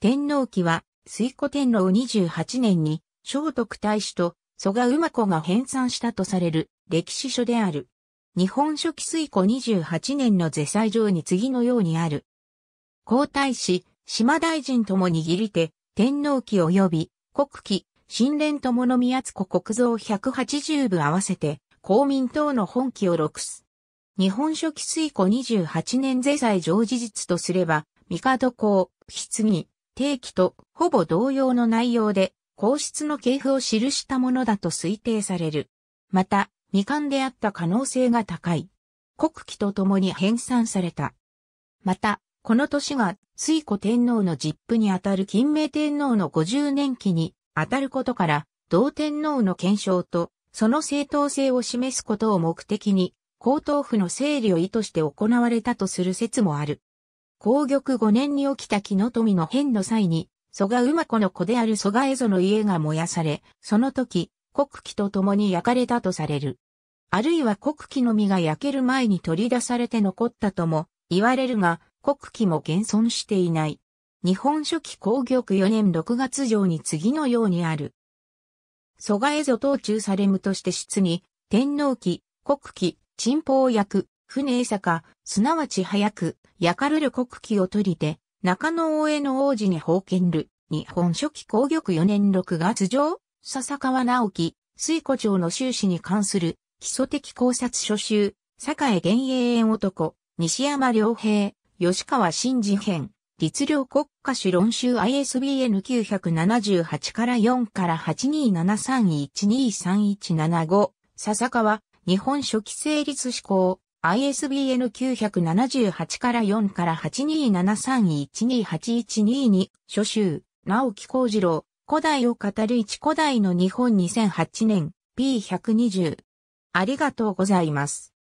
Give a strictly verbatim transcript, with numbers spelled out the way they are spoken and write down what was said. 天皇記は、推古天皇にじゅうはちねんに、聖徳太子と蘇我馬子が編纂したとされる歴史書である。日本書紀推古にじゅうはちねんの是祭上に次のようにある。皇太子、島大臣とも握り手、天皇記及び、国記、新蓮朝の宮津古国蔵ひゃくはちじゅうぶ合わせて、公民等の本記をろくす。日本書紀推古にじゅうはちねん是祭上事実とすれば、帝公、棺、定期とほぼ同様の内容で、皇室の系譜を記したものだと推定される。また、未完であった可能性が高い。国記と共に編纂された。また、この年が、推古天皇の実父にあたる欽明天皇のごじゅうねんきにあたることから、同天皇の顕彰と、その正当性を示すことを目的に、皇統譜の整理を意図して行われたとする説もある。皇玉ごねんに起きた紀の富の変の際に、蘇我馬子の子である蘇我蝦夷の家が燃やされ、その時、国記と共に焼かれたとされる。あるいは国記の実が焼ける前に取り出されて残ったとも言われるが、国記も現存していない。日本書紀皇玉よねんろくがつ上に次のようにある。蘇我蝦夷東中されむとして出に、天皇記、国記、陳方役、船江坂、すなわち早く、やかるる国記を取りて、中野大江の王子に封建る、日本書紀皇玉よねんろくがつ上、笹川直樹、推古庁の収支に関する、基礎的考察書集、栄源永遠男、西山良平、吉川真嗣編、律令国家主論集 アイエスビーエヌきゅうななはちからよんからはちにーななさんいちにーさんいちななご、笹川、日本書紀成立志向、アイエスビーエヌきゅうななはちからよんからはちにーななさんいちにーはちいちにーに、書集、直木幸次郎、古代を語る一古代の日本にせんはちねん、ピーひゃくにじゅう。ありがとうございます。